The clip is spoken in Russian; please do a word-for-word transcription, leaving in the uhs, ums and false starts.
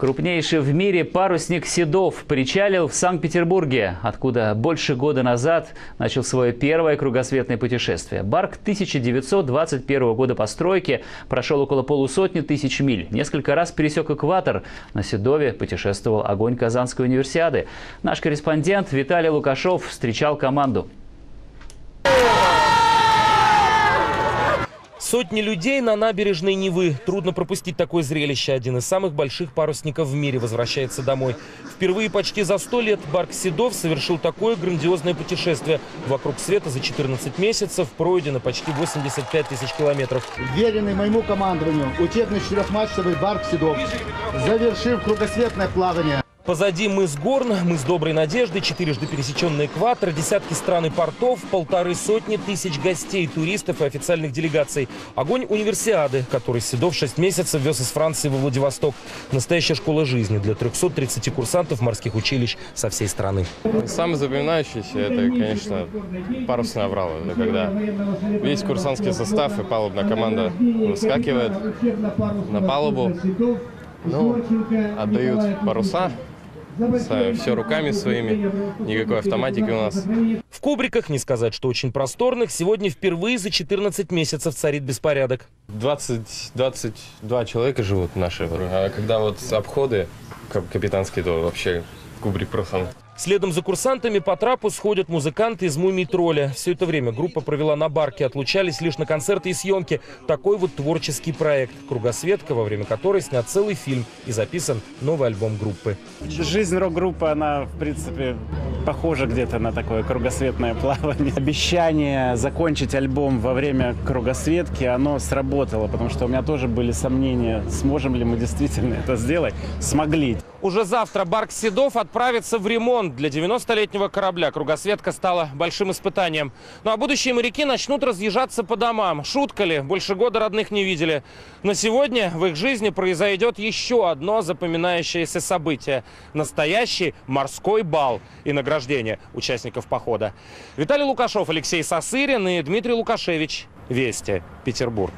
Крупнейший в мире парусник «Седов» причалил в Санкт-Петербурге, откуда больше года назад начал свое первое кругосветное путешествие. Барк тысяча девятьсот двадцать первого года постройки прошел около полусотни тысяч миль. Несколько раз пересек экватор. На «Седове» путешествовал огонь Казанской универсиады. Наш корреспондент Виталий Лукашев встречал команду. Сотни людей на набережной Невы. Трудно пропустить такое зрелище. Один из самых больших парусников в мире возвращается домой. Впервые почти за сто лет барк «Седов» совершил такое грандиозное путешествие. Вокруг света за четырнадцать месяцев пройдено почти восемьдесят пять тысяч километров. Веренный моему командованию учебный четырехмачтовый барк «Седов», завершив кругосветное плавание. Позади мыс Горн, мыс Доброй Надежды, четырежды пересеченный экватор, десятки стран и портов, полторы сотни тысяч гостей, туристов и официальных делегаций. Огонь универсиады, который Седов шесть месяцев вез из Франции во Владивосток. Настоящая школа жизни для трёхсот тридцати курсантов морских училищ со всей страны. Самое запоминающееся – это, конечно, парусные авралы. Это когда весь курсантский состав и палубная команда выскакивает на палубу, ну, отдают паруса. Все руками своими, никакой автоматики у нас. В кубриках, не сказать, что очень просторных, сегодня впервые за четырнадцать месяцев царит беспорядок. двадцать-двадцать два человека живут наши, а когда вот обходы капитанские, то вообще кубрик профан. Следом за курсантами по трапу сходят музыканты из «Мумий Тролля». Все это время группа провела на барке, отлучались лишь на концерты и съемки. Такой вот творческий проект «Кругосветка», во время которой снят целый фильм и записан новый альбом группы. Жизнь рок-группы, она, в принципе, похожа где-то на такое кругосветное плавание. Обещание закончить альбом во время кругосветки, оно сработало, потому что у меня тоже были сомнения, сможем ли мы действительно это сделать. Смогли. Уже завтра барк «Седов» отправится в ремонт. Для девяностолетнего корабля кругосветка стала большим испытанием. Ну а будущие моряки начнут разъезжаться по домам. Шутка ли? Больше года родных не видели. Но сегодня в их жизни произойдет еще одно запоминающееся событие. Настоящий морской бал и награждение участников похода. Виталий Лукашев, Алексей Сосырин и Дмитрий Лукашевич. Вести. Петербург.